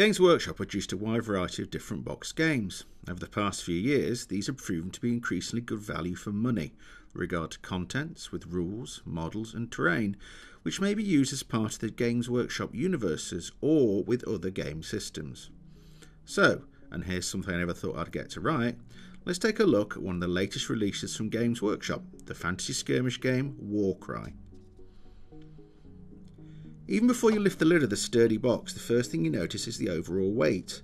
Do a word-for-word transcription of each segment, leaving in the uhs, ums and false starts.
Games Workshop have produced a wide variety of different box games. Over the past few years, these have proven to be increasingly good value for money with regard to contents, with rules, models and terrain, which may be used as part of the Games Workshop universes or with other game systems. So, and here's something I never thought I'd get to write, let's take a look at one of the latest releases from Games Workshop, the fantasy skirmish game Warcry. Even before you lift the lid of the sturdy box, the first thing you notice is the overall weight.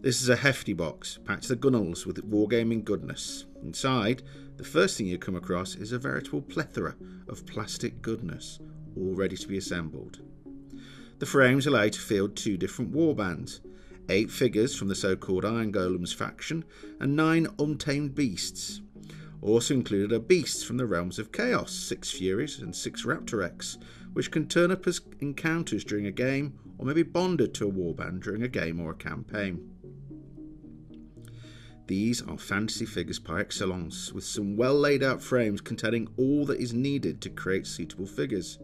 This is a hefty box, packed to the gunwales with wargaming goodness. Inside, the first thing you come across is a veritable plethora of plastic goodness, all ready to be assembled. The frames allow you to field two different warbands, eight figures from the so-called Iron Golems faction, and nine untamed beasts. Also included are beasts from the realms of chaos, six Furies and six Raptorex, which can turn up as encounters during a game or may be bonded to a warband during a game or a campaign. These are fantasy figures par excellence, with some well laid out frames containing all that is needed to create suitable figures.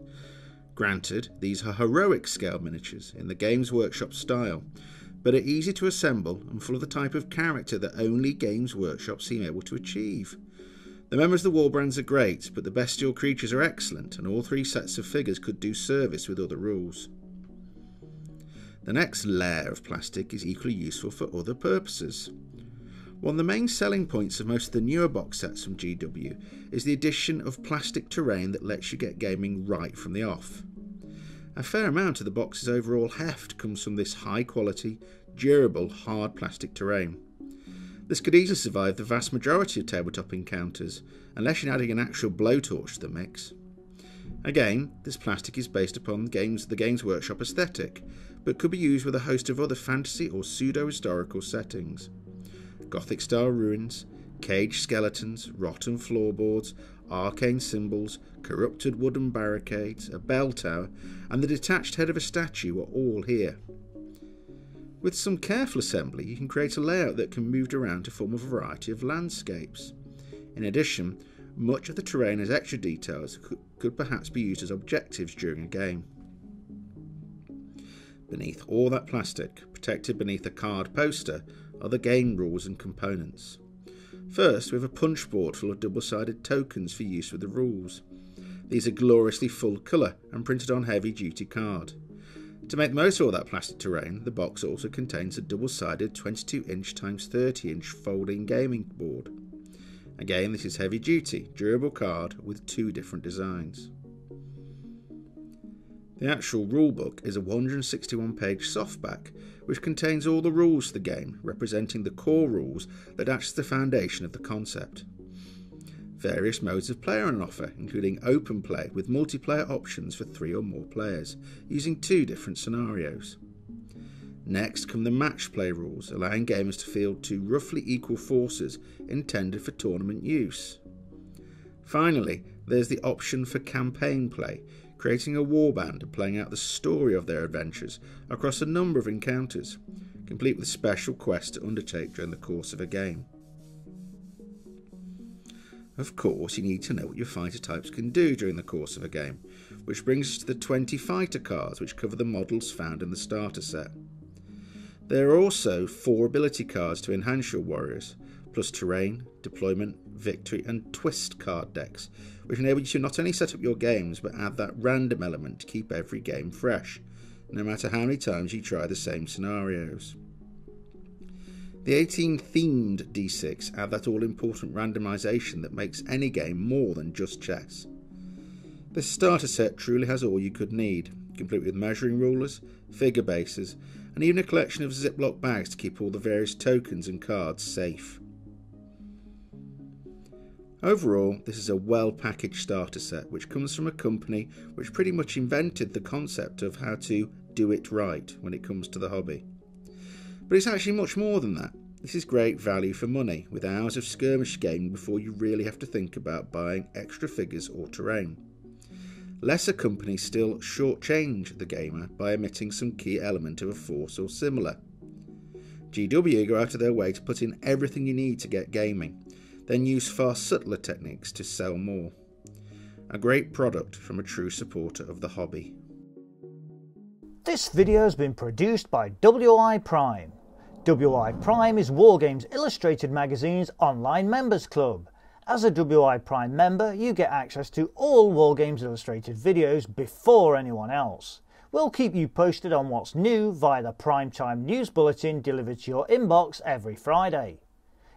Granted, these are heroic scale miniatures in the Games Workshop style, but are easy to assemble and full of the type of character that only Games Workshop seem able to achieve. The members of the warbrands are great, but the bestial creatures are excellent, and all three sets of figures could do service with other rules. The next layer of plastic is equally useful for other purposes. One of the main selling points of most of the newer box sets from G W is the addition of plastic terrain that lets you get gaming right from the off. A fair amount of the box's overall heft comes from this high quality, durable, hard plastic terrain. This could easily survive the vast majority of tabletop encounters, unless you're adding an actual blowtorch to the mix. Again, this plastic is based upon games, the Games Workshop aesthetic, but could be used with a host of other fantasy or pseudo-historical settings. Gothic-style ruins, caged skeletons, rotten floorboards, arcane symbols, corrupted wooden barricades, a bell tower, and the detached head of a statue are all here. With some careful assembly, you can create a layout that can be moved around to form a variety of landscapes. In addition, much of the terrain has extra details that could perhaps be used as objectives during a game. Beneath all that plastic, protected beneath a card poster, are the game rules and components. First, we have a punch board full of double-sided tokens for use with the rules. These are gloriously full colour and printed on heavy-duty card. To make the most of all that plastic terrain, the box also contains a double-sided twenty-two inch by thirty inch folding gaming board. Again, this is heavy-duty, durable card with two different designs. The actual rulebook is a one hundred sixty-one page softback, which contains all the rules for the game, representing the core rules that act as the foundation of the concept. Various modes of play are on offer, including open play with multiplayer options for three or more players, using two different scenarios. Next come the match play rules, allowing gamers to field two roughly equal forces intended for tournament use. Finally, there's the option for campaign play, creating a warband and playing out the story of their adventures across a number of encounters, complete with special quests to undertake during the course of a game. Of course, you need to know what your fighter types can do during the course of a game, which brings us to the twenty fighter cards which cover the models found in the starter set. There are also four ability cards to enhance your warriors, plus terrain, deployment, victory and twist card decks, which enable you to not only set up your games but add that random element to keep every game fresh, no matter how many times you try the same scenarios. The eighteen themed D six add that all-important randomisation that makes any game more than just chess. This starter set truly has all you could need, complete with measuring rulers, figure bases, and even a collection of Ziploc bags to keep all the various tokens and cards safe. Overall, this is a well-packaged starter set which comes from a company which pretty much invented the concept of how to do it right when it comes to the hobby. But it's actually much more than that. This is great value for money, with hours of skirmish gaming before you really have to think about buying extra figures or terrain. Lesser companies still shortchange the gamer by omitting some key element of a force or similar. G W go out of their way to put in everything you need to get gaming, then use far subtler techniques to sell more. A great product from a true supporter of the hobby. This video has been produced by W I Prime. W I Prime is Wargames Illustrated magazine's online members club. As a W I Prime member, you get access to all Wargames Illustrated videos before anyone else. We'll keep you posted on what's new via the Primetime News Bulletin delivered to your inbox every Friday.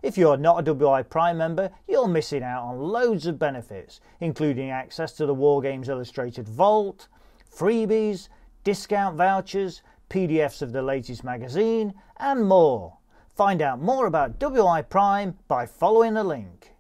If you're not a W I Prime member, you're missing out on loads of benefits, including access to the Wargames Illustrated Vault, freebies, discount vouchers, P D Fs of the latest magazine, and more. Find out more about W I Prime by following the link.